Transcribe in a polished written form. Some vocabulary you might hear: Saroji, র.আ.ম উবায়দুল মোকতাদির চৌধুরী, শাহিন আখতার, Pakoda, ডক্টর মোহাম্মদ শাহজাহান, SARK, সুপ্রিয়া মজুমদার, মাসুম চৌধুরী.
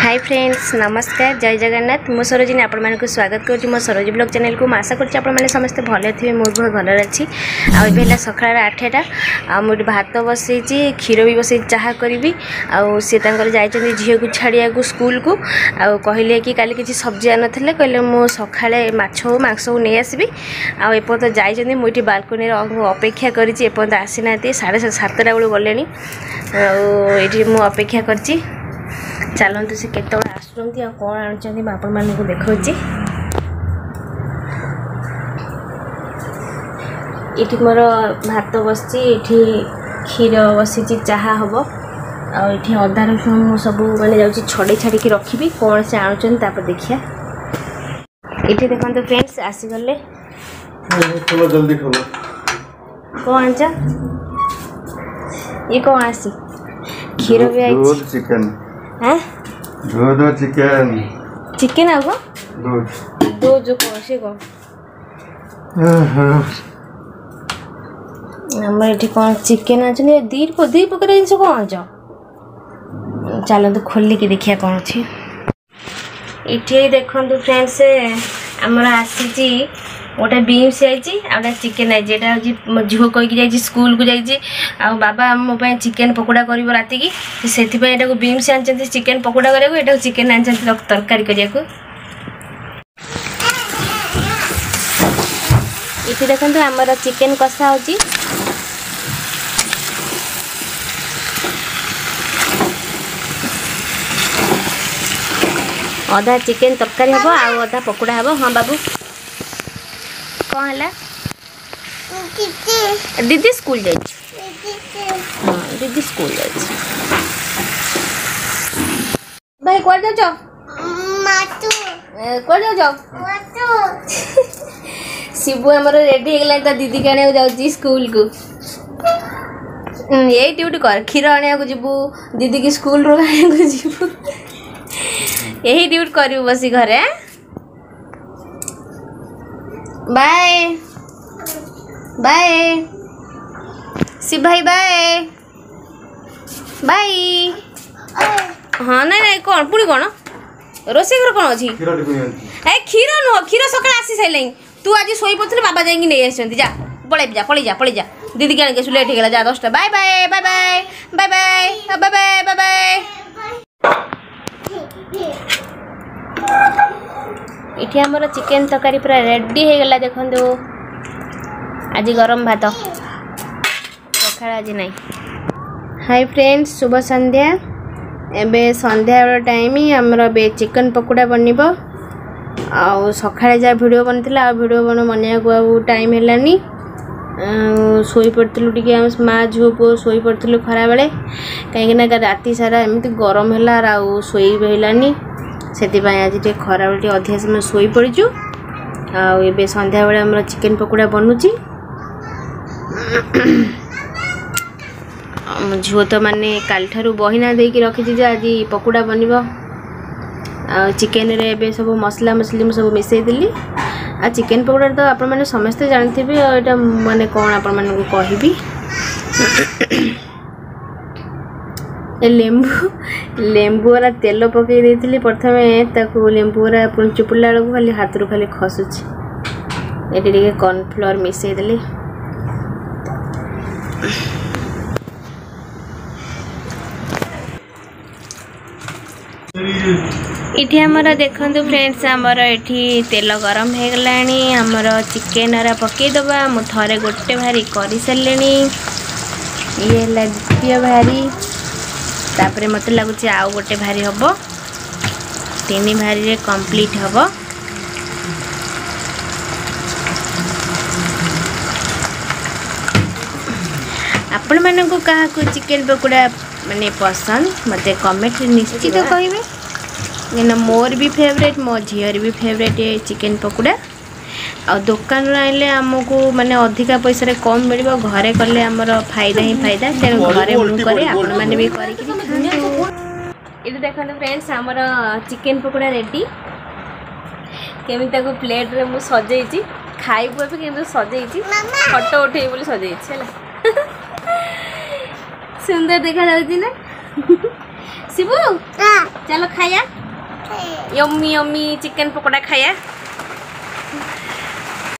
Hi friends नमस्कार जय जगन्नाथ मो सरोजिनी आपण मानक स्वागत करछि मो सरोजी ब्लॉग चैनल को आशा करछि आपण माने समस्त भले थिबे मो बहुत भले अछि आ एबेला सखळार 8टा आ मो भात बसै छी खीर भी बसै चाहा करबी आ से तांकर जाय छथि झियो को छाड़िया को स्कूल को आ कहले कि काली किछि सब्जी आन थले कहले मो सखळे माछो मांसो नै आसीबी आ एपो त जाय छथि मोटी बालकनी रे अपेक्षा करछि एपो त आसीनाथि 7:30 बेल गलेनी आ एठी मो अपेक्षा करछि चलतु से केत आसुं कौन आपण मान को देखा ये मोर भात बसची ये क्षीर बसी चाह हम आठ अदा रसुण सब मैंने जाड़े छाड़ी रखी कौन से आणुंपर देखिए ये देखते फ्रेंड्स आसीगले कौन आच ये कौन आसी क्षीर भी आई दो चिकन चिकन आगो दो जो कौशे को हमर एठी कोन चिकन आछने दी प्रकार इन सब कोन जा चलो तो खोल के देखिया कोन छी इठी देखंतु फ्रेंड्स हमर आसी छी गोटे बीन्स आई चिकेन आई झील कही स्कूल को जाइए बाबा मो चिकेन पकोड़ा कर रात की से बीन्स आनी चिकेन पकोड़ा कर चिकेन आनी तरकारी ये देखते आमर चिकेन कषा हो अधा चिकेन तरकारी हम आधा पकोड़ा हम। हाँ बाबू कौन है दीदी स्कूल जाए हाँ दीदी स्कूल जाए भाई कौन जाओ शिबू आम रेडी होगा दीदी के आने जाऊँ स्कूल को ये ड्यूटी कर क्षीर आने को जीवू दीदी की स्कूल रू आने जीवू यही ड्यूटी कर बस घरे बाय बाय शिव भाई बाय बाय हाँ ना ना कौन पुणी कौन रोसे घर कौन अच्छी क्षीर नुह क्षीर सका आसी सारे तू आज शोई पड़े बाबा जाइए नहीं आसती जा पलैजा दीदी के आस लेट होगा जा 10टा bye bye bye bye bye bye bye bye bye bye इठी आमर चिकेन तरकारी पूरा रेडी हो गला देखो आज गरम भात पखाड़ आज ना। हाय फ्रेंड्स शुभ संध्या एबे संध्या टाइम आमर ए चिकेन पकोड़ा बनब आ सकाळे जा वीडियो बनता वीडियो बनवाक टाइम है शोई पड़ू टे माँ झील पुओ शोई पड़ू खरा बेले कहीं रात सारा एमती गरम है शोई रही से आज टे खरा बेल अधिक समय शोई पड़चु आबे संध्या बेले आम चिकेन पकोड़ा बनुची झील तो माने काल ठारू बहिना देकी रखी आज पकोड़ा बनब आ चिकेन रे एबे सब मसला मसली सब मिसई दिली आ चिकेन पकोड़ा तो आपण माने समस्ते जानते ये माने कौन आपण माने को कहबी लेंबू लेंबू वाला तेल पकई देती प्रथम लेंबू वाला पुणी चुपुड़ा बेलू खाली हाथ रू खाली खसुची ये कॉर्नफ्लोर मिसईदेली इठी आमर देखु फ्रेंड्स आमर एठी तेल गरम हो गला आमर चिकेन रा पकईदबा मु थे गोटे भारी कर सारे ये द्वितीय भारी तापर मत लगुच आउ गोटे भारी हम तीन भारी कंप्लीट हम आपण मानक क्या चिकेन पकोड़ा माने पसंद मत कमेंट निश्चित कहे क्या मोर भी फेवरेट मो झीर भी फेवरेट चिकेन पकोड़ा आ दुकान आने आमको माने अधिका पैसा कम मिल घरे कले आमर फायदा ही फायदा तेनाली घरे मुझे कैसे आपण मैंने भी कर फ्रेंड्स आमर चिकेन पकोड़ा रेडी केमी प्लेट रे मुझे सजाई खाइबू ए के सजाई फटो उठे बोली सजाई सुंदर देखा जाऊँ ना शिबू। चलो खाया यम्मी यम्मी चिकन पकोड़ा खाया।